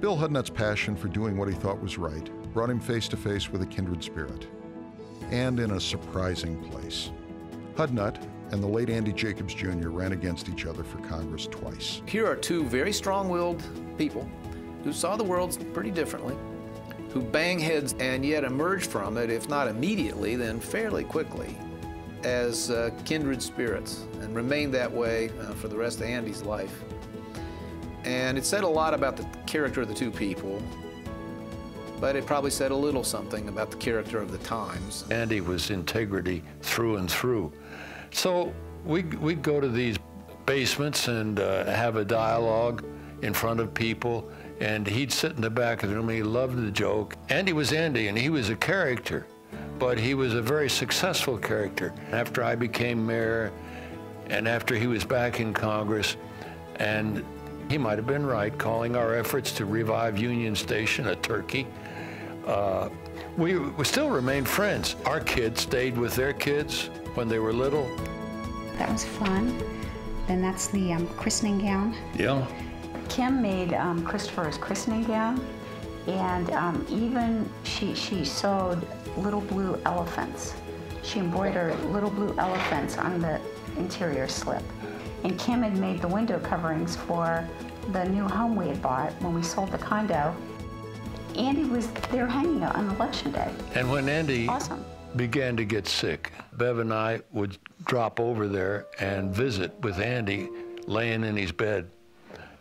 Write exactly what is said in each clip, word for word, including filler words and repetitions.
Bill Hudnut's passion for doing what he thought was right brought him face to face with a kindred spirit, and in a surprising place. Hudnut and the late Andy Jacobs, Junior ran against each other for Congress twice. Here are two very strong-willed people who saw the world pretty differently, who bang heads and yet emerged from it, if not immediately, then fairly quickly, as uh, kindred spirits, and remained that way uh, for the rest of Andy's life. And it said a lot about the character of the two people, but it probably said a little something about the character of the times. Andy was integrity through and through. So we'd, we'd go to these basements and uh, have a dialogue in front of people, and he'd sit in the back of the room. He loved the joke. Andy was Andy, and he was a character, but he was a very successful character. After I became mayor, and after he was back in Congress, and he might have been right calling our efforts to revive Union Station a turkey. Uh, we, we still remained friends. Our kids stayed with their kids when they were little. That was fun. Then that's the um, christening gown. Yeah. Kim made um, Christopher's christening gown, and um, even she, she sewed little blue elephants. She embroidered little blue elephants on the interior slip. And Kim had made the window coverings for the new home we had bought when we sold the condo. Andy was there hanging out on election day. And when Andy awesome. began to get sick, Bev and I would drop over there and visit with Andy laying in his bed.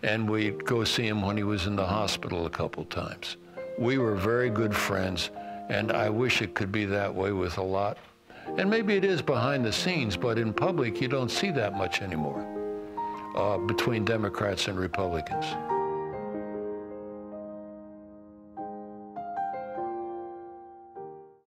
And we'd go see him when he was in the hospital a couple times. We were very good friends, and I wish it could be that way with a lot. And maybe it is behind the scenes, but in public, you don't see that much anymore uh, between Democrats and Republicans.